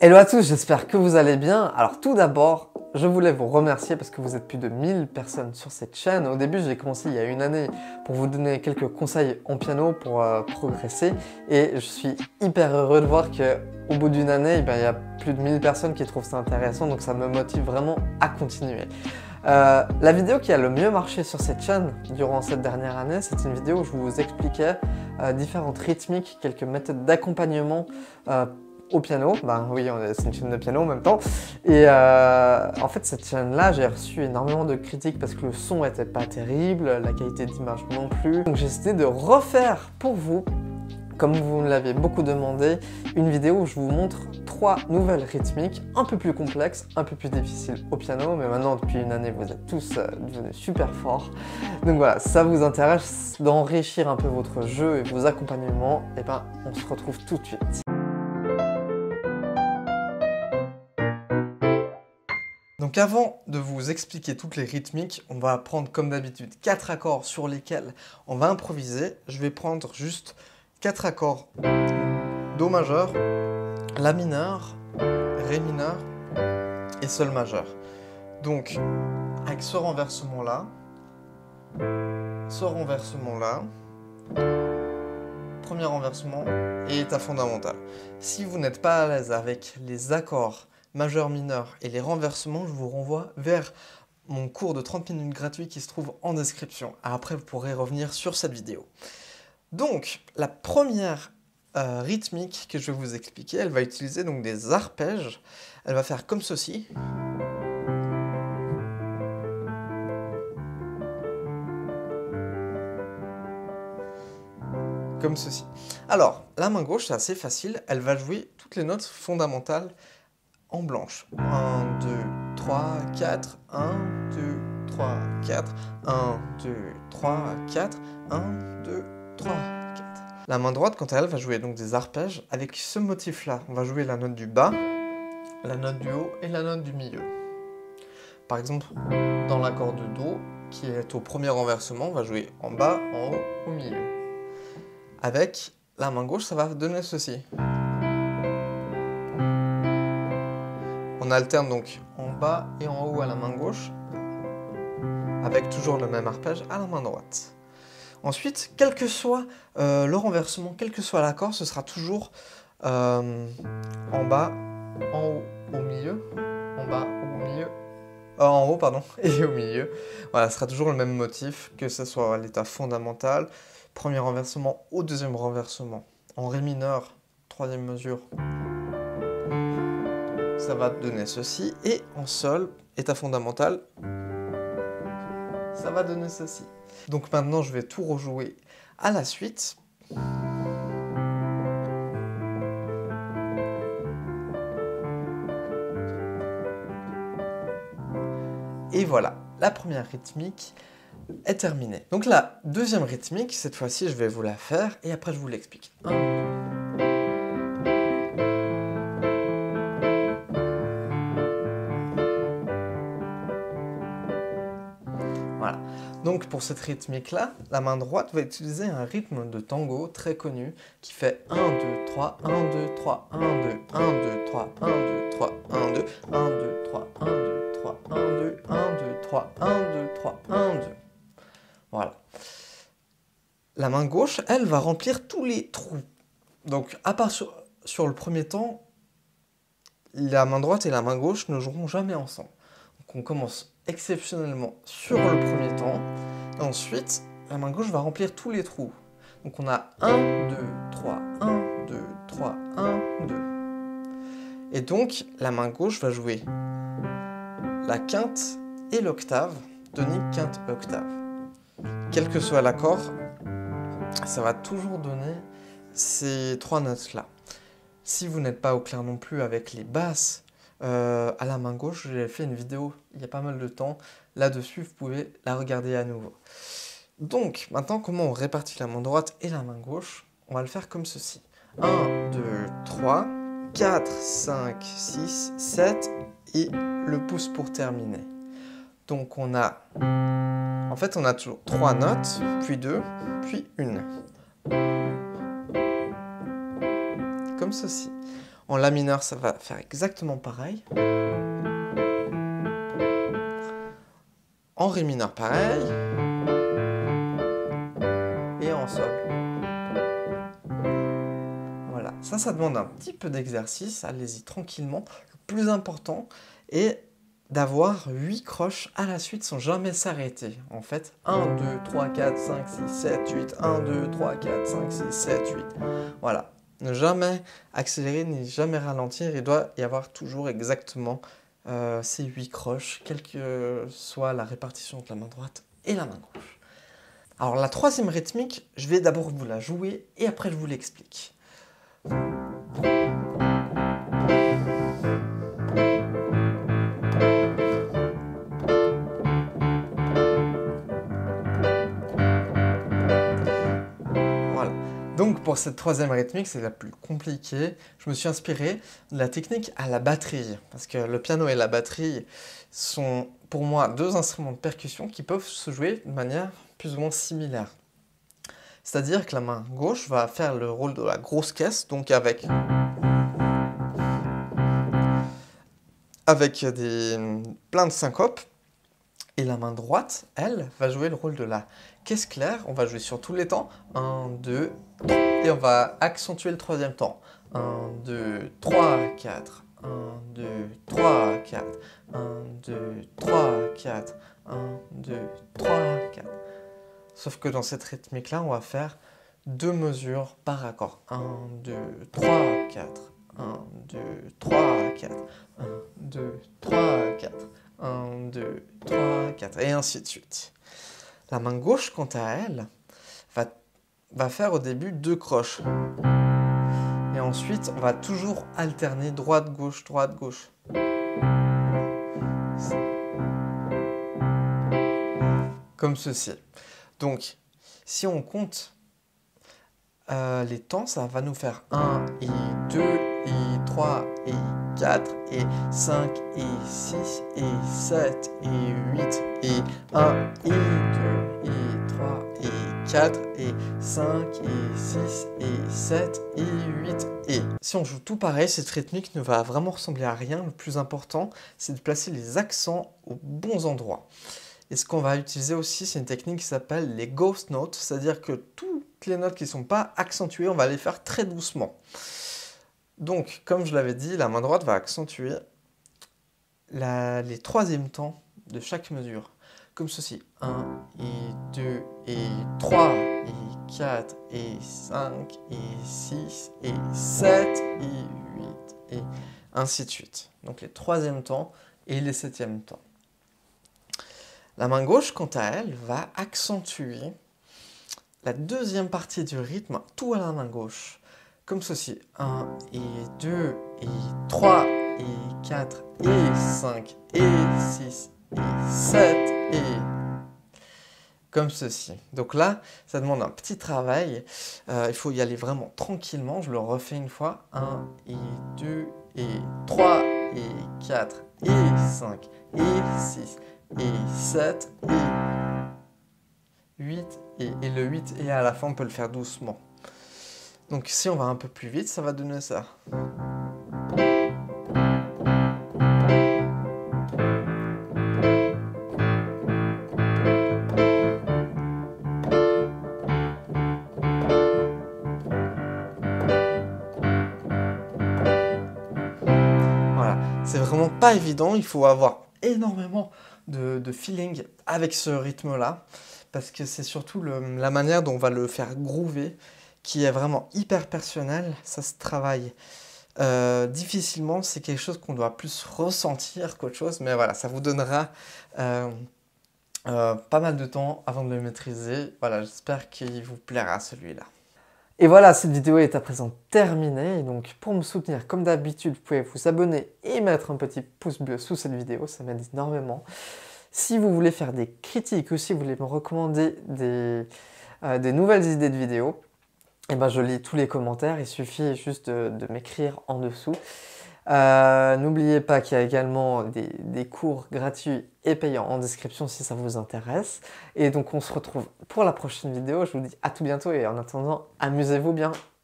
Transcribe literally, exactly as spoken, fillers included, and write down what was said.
Hello à tous, j'espère que vous allez bien. Alors tout d'abord, je voulais vous remercier parce que vous êtes plus de mille personnes sur cette chaîne. Au début, j'ai commencé il y a une année pour vous donner quelques conseils en piano pour euh, progresser. Et je suis hyper heureux de voir qu'au bout d'une année, eh ben, il y a plus de mille personnes qui trouvent ça intéressant. Donc ça me motive vraiment à continuer. Euh, la vidéo qui a le mieux marché sur cette chaîne durant cette dernière année, c'est une vidéo où je vous expliquais euh, différentes rythmiques, quelques méthodes d'accompagnement euh, au piano. Ben oui, c'est une chaîne de piano en même temps. Et euh, en fait, cette chaîne-là, j'ai reçu énormément de critiques parce que le son était pas terrible, la qualité d'image non plus. Donc j'ai décidé de refaire pour vous, comme vous me l'aviez beaucoup demandé, une vidéo où je vous montre trois nouvelles rythmiques un peu plus complexes, un peu plus difficiles au piano. Mais maintenant, depuis une année, vous êtes tous euh, devenus super forts. Donc voilà, ça vous intéresse d'enrichir un peu votre jeu et vos accompagnements, et ben on se retrouve tout de suite. Donc avant de vous expliquer toutes les rythmiques, on va prendre comme d'habitude quatre accords sur lesquels on va improviser. Je vais prendre juste quatre accords: Do majeur, La mineur, Ré mineur et Sol majeur. Donc avec ce renversement là, ce renversement là, premier renversement et état fondamental. Si vous n'êtes pas à l'aise avec les accords majeur, mineur et les renversements, je vous renvoie vers mon cours de trente minutes gratuit qui se trouve en description. Après, vous pourrez revenir sur cette vidéo. Donc, la première euh, rythmique que je vais vous expliquer, elle va utiliser donc des arpèges. Elle va faire comme ceci. Comme ceci. Alors, la main gauche, c'est assez facile. Elle va jouer toutes les notes fondamentales en blanche. un, deux, trois, quatre, un, deux, trois, quatre, un, deux, trois, quatre, un, deux, trois, quatre. La main droite, quant à elle, va jouer donc des arpèges avec ce motif-là. On va jouer la note du bas, la note du haut et la note du milieu. Par exemple, dans l'accord de Do, qui est au premier renversement, on va jouer en bas, en haut, au milieu. Avec la main gauche, ça va donner ceci. On alterne donc en bas et en haut à la main gauche, avec toujours le même arpège à la main droite. Ensuite, quel que soit euh, le renversement, quel que soit l'accord, ce sera toujours euh, en bas, en haut, au milieu, en bas, au milieu, euh, en haut, pardon, et au milieu. Voilà, ce sera toujours le même motif, que ce soit à l'état fondamental, premier renversement au deuxième renversement, en ré mineur, troisième mesure. Ça va donner ceci, et en sol, état fondamental, ça va donner ceci. Donc maintenant, je vais tout rejouer à la suite. Et voilà, la première rythmique est terminée. Donc la deuxième rythmique, cette fois-ci, je vais vous la faire, et après je vous l'explique. Voilà. Donc pour cette rythmique-là, la main droite va utiliser un rythme de tango très connu qui fait un, deux, trois, un, deux, trois, un, deux, un, deux, trois, un, deux, trois, un, deux, un, deux, trois, un, deux, trois, un, deux, un, deux, trois, un, deux, trois, un, deux. Voilà. La main gauche, elle, va remplir tous les trous. Donc à part sur, sur le premier temps, la main droite et la main gauche ne joueront jamais ensemble. Donc on commence exceptionnellement sur le premier temps. Et ensuite, la main gauche va remplir tous les trous. Donc on a un, deux, trois, un, deux, trois, un, deux. Et donc, la main gauche va jouer la quinte et l'octave, tonique, quinte, octave. Quel que soit l'accord, ça va toujours donner ces trois notes-là. Si vous n'êtes pas au clair non plus avec les basses, Euh, à la main gauche, j'ai fait une vidéo il y a pas mal de temps là-dessus, vous pouvez la regarder à nouveau. Donc maintenant, comment on répartit la main droite et la main gauche? On va le faire comme ceci. un, deux, trois, quatre, cinq, six, sept et le pouce pour terminer. Donc on a, en fait on a toujours trois notes, puis deux, puis une. Comme ceci. En La mineur, ça va faire exactement pareil. En Ré mineur, pareil. Et en Sol. Voilà, ça, ça demande un petit peu d'exercice. Allez-y tranquillement. Le plus important est d'avoir huit croches à la suite sans jamais s'arrêter. En fait, un, deux, trois, quatre, cinq, six, sept, huit. un, deux, trois, quatre, cinq, six, sept, huit. Voilà. Ne jamais accélérer, ni jamais ralentir. Il doit y avoir toujours exactement euh, ces huit croches, quelle que soit la répartition entre la main droite et la main gauche. Alors la troisième rythmique, je vais d'abord vous la jouer et après je vous l'explique. Donc pour cette troisième rythmique, c'est la plus compliquée, je me suis inspiré de la technique à la batterie. Parce que le piano et la batterie sont pour moi deux instruments de percussion qui peuvent se jouer de manière plus ou moins similaire. C'est-à-dire que la main gauche va faire le rôle de la grosse caisse, donc avec, avec des, plein de syncopes. Et la main droite, elle, va jouer le rôle de la caisse claire. On va jouer sur tous les temps. un, deux, et on va accentuer le troisième temps. un, deux, trois, quatre. un, deux, trois, quatre. un, deux, trois, quatre. un, deux, trois, quatre. Sauf que dans cette rythmique-là, on va faire deux mesures par accord. un, deux, trois, quatre. un, deux, trois, quatre. un, deux, trois, quatre. un, deux, trois, quatre, et ainsi de suite. La main gauche, quant à elle, va, va faire au début deux croches. Et ensuite, on va toujours alterner droite-gauche, droite-gauche. Comme ceci. Donc, si on compte euh, les temps, ça va nous faire un, et deux, et trois, et quatre, et cinq, et six, et sept, et huit, et un, et deux, et trois, et quatre, et cinq, et six, et sept, et huit, et... Si on joue tout pareil, cette rythmique ne va vraiment ressembler à rien. Le plus important, c'est de placer les accents aux bons endroits. Et ce qu'on va utiliser aussi, c'est une technique qui s'appelle les ghost notes, c'est-à-dire que toutes les notes qui ne sont pas accentuées, on va les faire très doucement. Donc, comme je l'avais dit, la main droite va accentuer la, les troisièmes temps de chaque mesure. Comme ceci. un, et deux, et trois, et quatre, et cinq, et six, et sept, et huit, et ainsi de suite. Donc les troisièmes temps et les septièmes temps. La main gauche, quant à elle, va accentuer la deuxième partie du rythme, tout à la main gauche. Comme ceci, un, et deux, et trois, et quatre, et cinq, et six, et sept, et... Comme ceci. Donc là, ça demande un petit travail, euh, il faut y aller vraiment tranquillement, je le refais une fois. un, et deux, et trois, et quatre, et cinq, et six, et sept, et huit, et, et le huit, et à la fin on peut le faire doucement. Donc si on va un peu plus vite, ça va donner ça. Voilà, c'est vraiment pas évident, il faut avoir énormément de, de feeling avec ce rythme-là, parce que c'est surtout le, la manière dont on va le faire groover, qui est vraiment hyper personnel, ça se travaille euh, difficilement, c'est quelque chose qu'on doit plus ressentir qu'autre chose, mais voilà, ça vous donnera euh, euh, pas mal de temps avant de le maîtriser. Voilà, j'espère qu'il vous plaira celui-là. Et voilà, cette vidéo est à présent terminée, donc pour me soutenir, comme d'habitude, vous pouvez vous abonner et mettre un petit pouce bleu sous cette vidéo, ça m'aide énormément. Si vous voulez faire des critiques ou si vous voulez me recommander des, euh, des nouvelles idées de vidéos, eh ben, je lis tous les commentaires, il suffit juste de, de m'écrire en dessous. Euh, N'oubliez pas qu'il y a également des, des cours gratuits et payants en description si ça vous intéresse. Et donc on se retrouve pour la prochaine vidéo, je vous dis à tout bientôt et en attendant, amusez-vous bien.